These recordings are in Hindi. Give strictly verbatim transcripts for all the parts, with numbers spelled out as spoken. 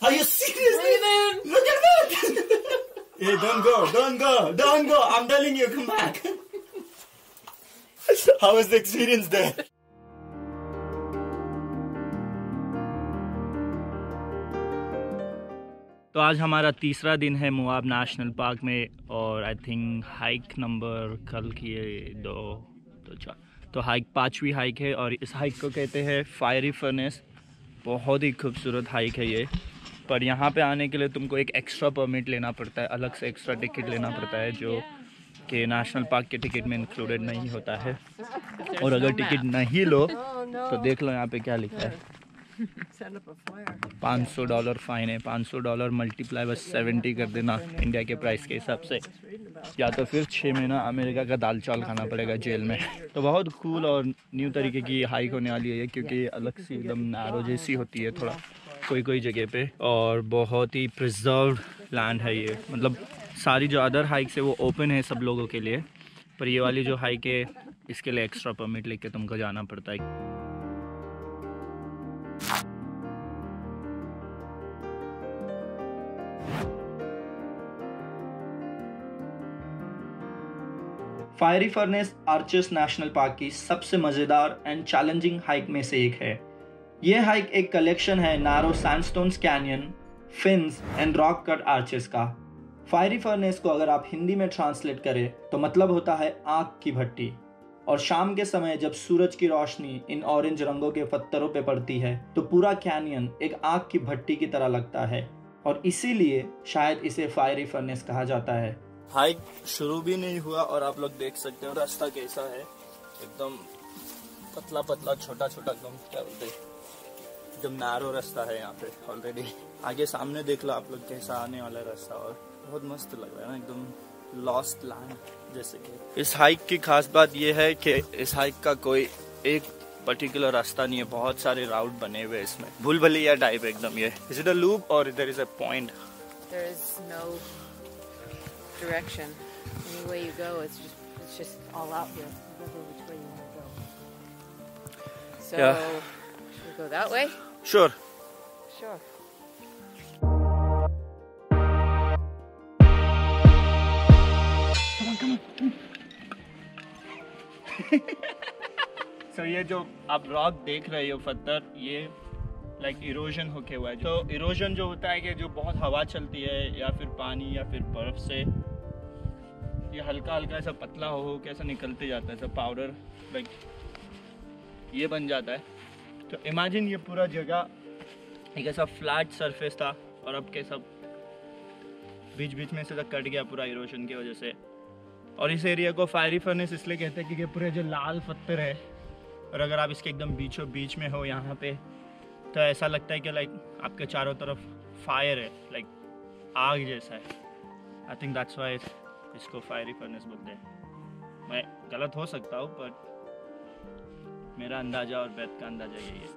Are you seriously, man? Look at that! Hey, don't go, don't go, don't go. I'm telling you, come back. How was the experience there? तो आज हमारा तीसरा दिन है मुआब नेशनल पार्क में और आई थिंक हाइक नंबर कल की है दो तो चार तो हाइक पाँचवीं हाइक है और इस हाइक को कहते हैं फायरी फर्नेस। बहुत ही खूबसूरत हाइक है ये, पर यहाँ पे आने के लिए तुमको एक एक्स्ट्रा परमिट लेना पड़ता है, अलग से एक्स्ट्रा टिकट लेना पड़ता है जो कि नेशनल पार्क के टिकट में इंक्लूडेड नहीं होता है। और अगर टिकट नहीं लो तो देख लो यहाँ पे क्या लिखा है, पाँच सौ डॉलर फाइन है। पाँच सौ डॉलर मल्टीप्लाई बस सेवेंटी कर देना इंडिया के प्राइस के हिसाब से, या तो फिर छः महीना अमेरिका का दाल चावल खाना पड़ेगा जेल में। तो बहुत कूल और न्यू तरीके की हाइक होने वाली है क्योंकि अलग सी एकदम नैरो जैसी होती है थोड़ा कोई कोई जगह पे, और बहुत ही प्रिजर्व लैंड है ये। मतलब सारी जो अदर हाइक्स है वो ओपन है सब लोगों के लिए, पर ये वाली जो हाइक है इसके लिए एक्स्ट्रा परमिट लेके तुमको जाना पड़ता है। Fiery furnace arches national park की सबसे मज़ेदार एंड चैलेंजिंग हाइक में से एक है। यह हाइक एक कलेक्शन है narrow sandstone canyon, fins and rock cut arches का। फायरी फर्नेस को अगर आप हिंदी में ट्रांसलेट करें तो मतलब होता है आग की भट्टी, और शाम के समय जब सूरज की रोशनी इन ऑरेंज रंगों के पत्थरों पर पड़ती है तो पूरा कैनियन एक आग की भट्टी की तरह लगता है और इसीलिए शायद इसे फायरी फर्नेस कहा जाता है। हाइक शुरू भी नहीं हुआ और आप लोग देख सकते हो रास्ता कैसा है, एकदम पतला पतला छोटा छोटा एकदम क्या बोलते एकदम नैरो रास्ता है यहाँ पे ऑलरेडी। आगे सामने देख लो आप लोग कैसा आने वाला रास्ता, और बहुत मस्त लग रहा है ना, एकदम लॉस्ट लैंड जैसे कि। इस हाइक की खास बात यह है कि इस हाइक का कोई एक पर्टिकुलर रास्ता नहीं है, बहुत सारे राउट बने हुए इसमें, भूल भुलैया टाइप एकदम। ये इज इट अ लूप और there is a point? There is no direction. Any way you go, it's just it's just all out here. You go which way you want to go. So yeah. Should we go that way? Sure. Sure. Come on, come on, come on. So ये जो आप रॉक देख रहे हो पत्थर, ये लाइक like इरोजन होके हुआ है। तो इरोजन जो होता है कि जो बहुत हवा चलती है या फिर पानी या फिर बर्फ से ये हल्का हल्का ऐसा पतला हो हो के ऐसा निकलते जाता है, ऐसा पाउडर लाइक ये बन जाता है। तो इमेजिन ये पूरा जगह एक ऐसा फ्लैट सरफेस था और अब कैसा बीच बीच में से तक कट गया पूरा इरोजन की वजह से। और इस एरिया को फायरी फर्नेस इसलिए कहते हैं क्योंकि पूरे जो लाल पत्थर है और अगर आप इसके एकदम बीचों बीच में हो यहाँ पे तो ऐसा लगता है कि लाइक आपके चारों तरफ फायर है, लाइक आग जैसा है। आई थिंक दैट्स व्हाई इसको फायरी फर्नेस बोलते हैं। मैं गलत हो सकता हूँ बट मेरा अंदाजा और बैत का अंदाजा यही है।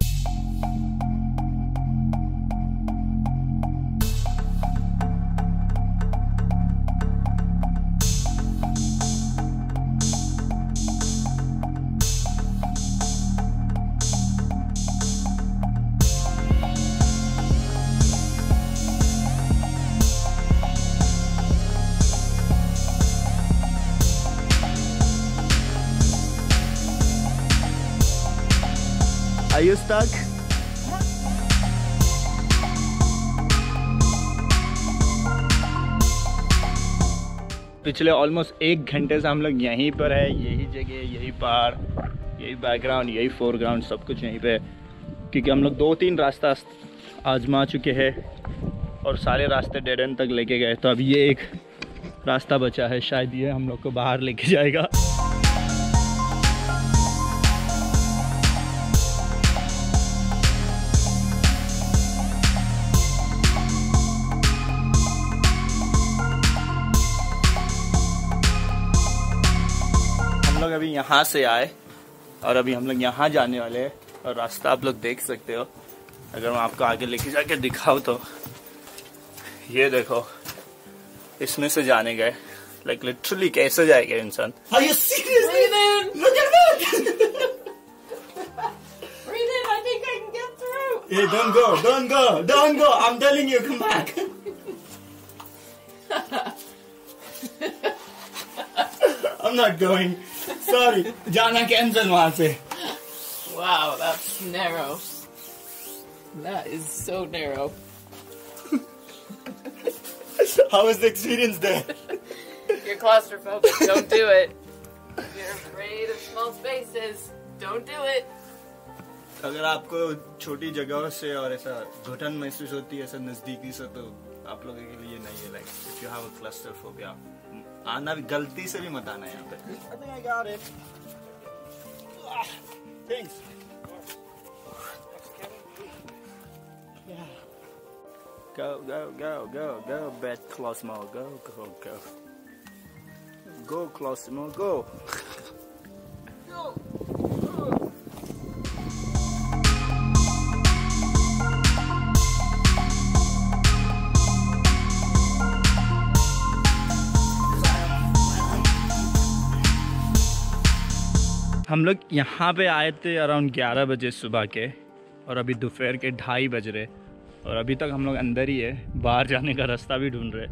Are you stuck? पिछले ऑलमोस्ट एक घंटे से हम लोग यहीं पर है, यही जगह, यही पहाड़, यही बैकग्राउंड, यही फोरग्राउंड, सब कुछ यहीं पे, क्योंकि हम लोग दो तीन रास्ता आजमा चुके हैं और सारे रास्ते डेड एंड तक लेके गए। तो अब ये एक रास्ता बचा है, शायद ये हम लोग को बाहर लेके जाएगा। अभी यहाँ से आए और अभी हम लोग यहाँ जाने वाले हैं और रास्ता आप लोग देख सकते हो। अगर मैं आपको आगे लेके जाके दिखाऊं तो ये देखो इसमें से जाने गए, लाइक लिटरली कैसे जाएगा इंसान। Are you seriously man? Look at that! Breathe in, I think I can get through. Hey, don't go, don't go, don't go. I'm telling you, come back. I'm not going. Sorry. Jana cancel wahan se. Wow, that's narrow. That is so narrow. How was the experience there? You're claustrophobic. Don't do it. You're afraid of small spaces. Don't do it. अगर आपको छोटी जगहों से और ऐसा घुटन महसूस होती है ऐसा नजदीकी से, तो आप लोगों के लिए नहीं है. Like if you have a claustrophobia, आना भी गलती से भी मत आना यहाँ पे. I think I got it. Thanks. Yeah. Go go go go go back Clausmo. Go go go. Go Clausmo go. हम लोग यहाँ पे आए थे अराउंड ग्यारह बजे सुबह के, और अभी दोपहर के ढाई बज रहे, और अभी तक हम लोग अंदर ही है. बाहर जाने का रास्ता भी ढूंढ रहे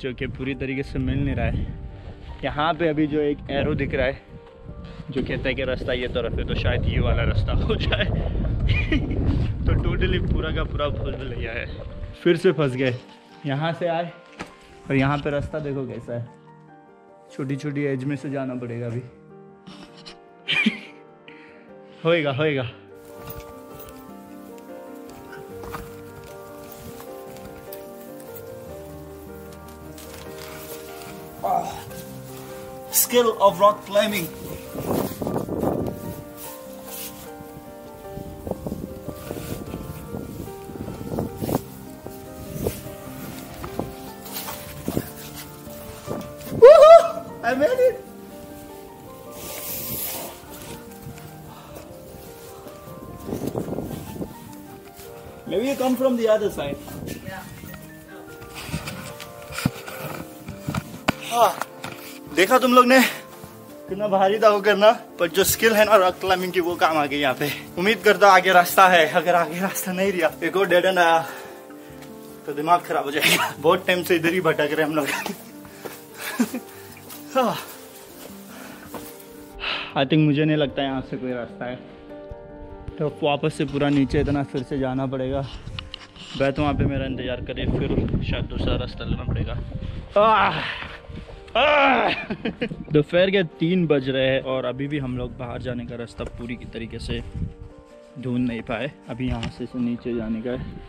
जो कि पूरी तरीके से मिल नहीं रहा है. यहाँ पे अभी जो एक एरो दिख रहा है जो कहता है कि रास्ता ये तरफ है, तो शायद ये वाला रास्ता हो जाए. तो टोटली पूरा का पूरा फुल लिया है, फिर से फंस गए. यहाँ से आए और यहाँ पर रास्ता देखो कैसा है. छोटी छोटी एज में से जाना पड़ेगा अभी. होएगा होएगा. Skill of rock climbing. I made it. Maybe you come from the other side. Yeah. Ah, देखा तुम लोग ने कितना भारी था वो करना, पर जो स्किल है ना रॉक क्लाइंबिंग की वो काम आ गई यहाँ पे. उम्मीद करता आगे रास्ता है. अगर आगे रास्ता नहीं रहा, एक और डेड एंड आया तो दिमाग खराब हो जाएगा. बहुत टाइम से इधर ही भटक रहे हम लोग. आई थिंक मुझे नहीं लगता यहाँ से कोई रास्ता है, तो वापस से पूरा नीचे इतना फिर से जाना पड़ेगा. बैठ वहाँ पे मेरा इंतज़ार करिए, फिर शायद दूसरा रास्ता लेना पड़ेगा. दोपहर के तीन बज रहे हैं और अभी भी हम लोग बाहर जाने का रास्ता पूरी की तरीके से ढूंढ नहीं पाए. अभी यहाँ से, से नीचे जाने का है.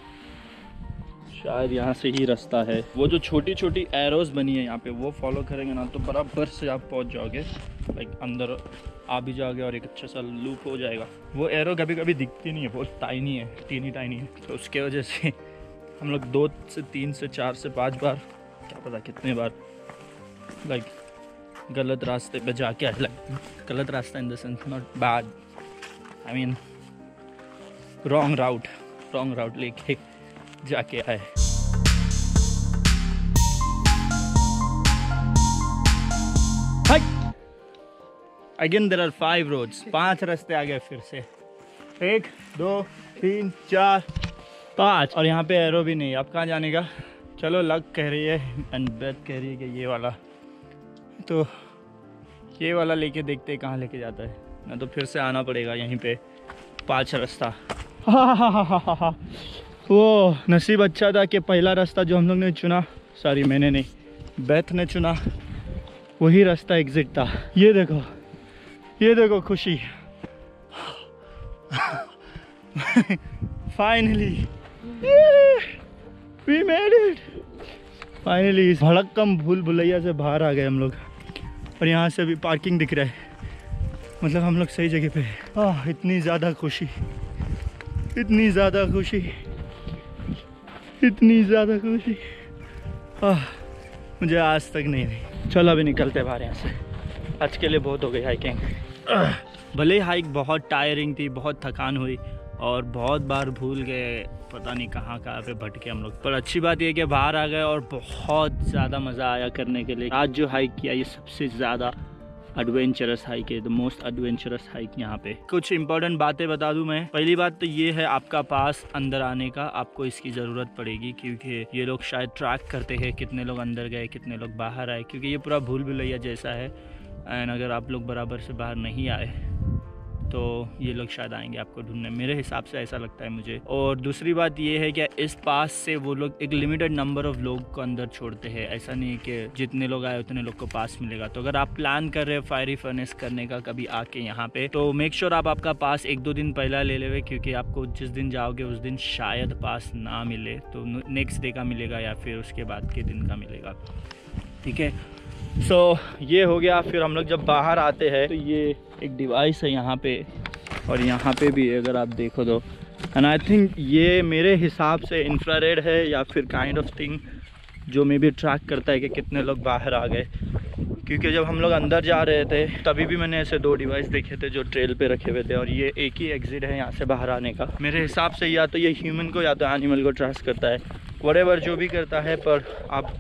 शायद यहाँ से ही रास्ता है. वो जो छोटी छोटी एरोस बनी है यहाँ पे, वो फॉलो करेंगे ना तो बराबर से आप पहुँच जाओगे. लाइक अंदर आ भी जाओगे और एक अच्छा सा लूप हो जाएगा. वो एरो कभी कभी दिखती नहीं है, बहुत टाइनी है, टीनी टाइनी है, तो उसके वजह से हम लोग दो से तीन से चार से पाँच बार, क्या पता कितने बार, लाइक गलत रास्ते पर जाके आए. लाइक गलत रास्ता in the sense not bad, I mean wrong route, wrong route लेके जाके आए. Again there are five roads, पांच रास्ते आ गए फिर से. एक दो तीन चार पाँच, और यहाँ पे एरो भी नहीं. आप कहाँ जाने का? चलो लग कह रही है एंड बेथ कह रही है कि ये वाला, तो ये वाला लेके देखते कहाँ लेके जाता है, ना तो फिर से आना पड़ेगा यहीं पे. पांच रास्ता. हा हा हा हा हा. वो नसीब अच्छा था कि पहला रास्ता जो हम लोग ने चुना, सॉरी मैंने नहीं, बेथ ने चुना, वही रास्ता एग्जिट था. ये देखो, ये देखो खुशी. Finally we made it. Finally इस भड़कम भूल भुलैया से बाहर आ गए हम लोग. और यहाँ से अभी पार्किंग दिख रहा है, मतलब हम लोग सही जगह पे. आह इतनी ज़्यादा खुशी, इतनी ज़्यादा खुशी, इतनी ज़्यादा खुशी, आह मुझे आज तक नहीं रही. चलो अभी निकलते बाहर यहाँ से. आज के लिए बहुत हो गई हाइकिंग. भले हाइक बहुत टायरिंग थी, बहुत थकान हुई, और बहुत बार भूल गए, पता नहीं कहाँ कहाँ पे भटके हम लोग, पर अच्छी बात यह कि बाहर आ गए और बहुत ज़्यादा मज़ा आया करने के लिए. आज जो हाइक किया ये सबसे ज़्यादा एडवेंचरस हाइक है, द मोस्ट एडवेंचरस हाइक यहाँ पे। कुछ इंपॉर्टेंट बातें बता दूं मैं। पहली बात तो ये है, आपका पास अंदर आने का आपको इसकी जरूरत पड़ेगी, क्योंकि ये लोग शायद ट्रैक करते हैं कितने लोग अंदर गए कितने लोग बाहर आए, क्योंकि ये पूरा भूल भुलैया जैसा है। एंड अगर आप लोग बराबर से बाहर नहीं आए तो ये लोग शायद आएंगे आपको ढूंढने, मेरे हिसाब से ऐसा लगता है मुझे। और दूसरी बात ये है कि इस पास से वो लोग एक लिमिटेड नंबर ऑफ लोग को अंदर छोड़ते हैं, ऐसा नहीं है कि जितने लोग आए उतने लोग को पास मिलेगा। तो अगर आप प्लान कर रहे हैं फायरी फर्नेस करने का कभी आके यहाँ पे, तो मेक श्योर आप आपका पास एक दो दिन पहला ले लेवे, क्योंकि आपको जिस दिन जाओगे उस दिन शायद पास ना मिले, तो नेक्स्ट डे का मिलेगा या फिर उसके बाद के दिन का मिलेगा, ठीक है। सो so, ये हो गया। फिर हम लोग जब बाहर आते हैं तो ये एक डिवाइस है यहाँ पे, और यहाँ पे भी अगर आप देखो तो, एंड आई थिंक ये मेरे हिसाब से इंफ्रारेड है या फिर काइंड ऑफ थिंग जो मे भी ट्रैक करता है कि कितने लोग बाहर आ गए, क्योंकि जब हम लोग अंदर जा रहे थे तभी भी मैंने ऐसे दो डिवाइस देखे थे जो ट्रेल पे रखे हुए थे, और ये एक ही एग्जिट है यहाँ से बाहर आने का। मेरे हिसाब से या तो ये ह्यूमन को या तो एनिमल को ट्रैक करता है, वटेवर जो भी करता है, पर आप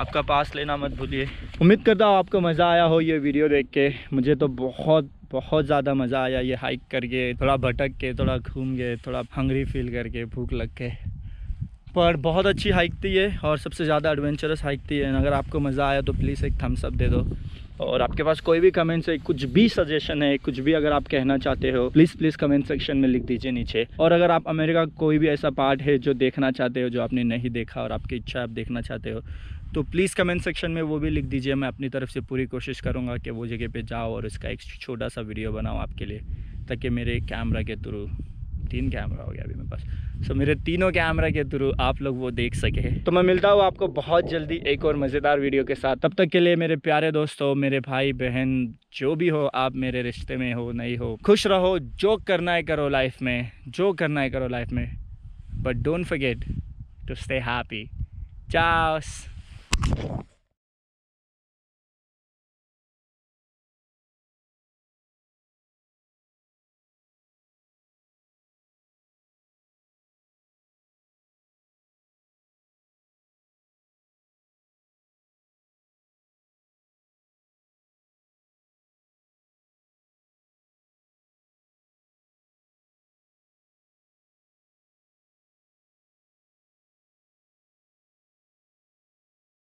आपका पास लेना मत भूलिए। उम्मीद करता हूँ आपको मज़ा आया हो ये वीडियो देख के, मुझे तो बहुत बहुत ज़्यादा मज़ा आया ये हाइक करके, थोड़ा भटक के, थोड़ा घूम के, थोड़ा हंगरी फील करके, भूख लग के, पर बहुत अच्छी हाइक थी ये और सबसे ज़्यादा एडवेंचरस हाइक थी। अगर आपको मज़ा आया तो प्लीज़ एक थम्स अप दे दो, और आपके पास कोई भी कमेंट्स है, कुछ भी सजेशन है, कुछ भी अगर आप कहना चाहते हो प्लीज़ प्लीज़ कमेंट सेक्शन में लिख दीजिए नीचे। और अगर आप अमेरिका कोई भी ऐसा पार्ट है जो देखना चाहते हो, जो आपने नहीं देखा और आपकी इच्छा आप देखना चाहते हो, तो प्लीज़ कमेंट सेक्शन में वो भी लिख दीजिए। मैं अपनी तरफ से पूरी कोशिश करूँगा कि वो जगह पे जाओ और इसका एक छोटा सा वीडियो बनाओ आपके लिए, ताकि मेरे कैमरा के थ्रू, तीन कैमरा हो गया अभी मेरे पास, सो so, मेरे तीनों कैमरा के थ्रू आप लोग वो देख सके। तो मैं मिलता हूँ आपको बहुत जल्दी एक और मज़ेदार वीडियो के साथ। तब तक के लिए मेरे प्यारे दोस्तों, मेरे भाई बहन, जो भी हो, आप मेरे रिश्ते में हो नहीं हो, खुश रहो, जो करना है करो लाइफ में, जो करना है करो लाइफ में, but don't forget to stay happy. चाओ।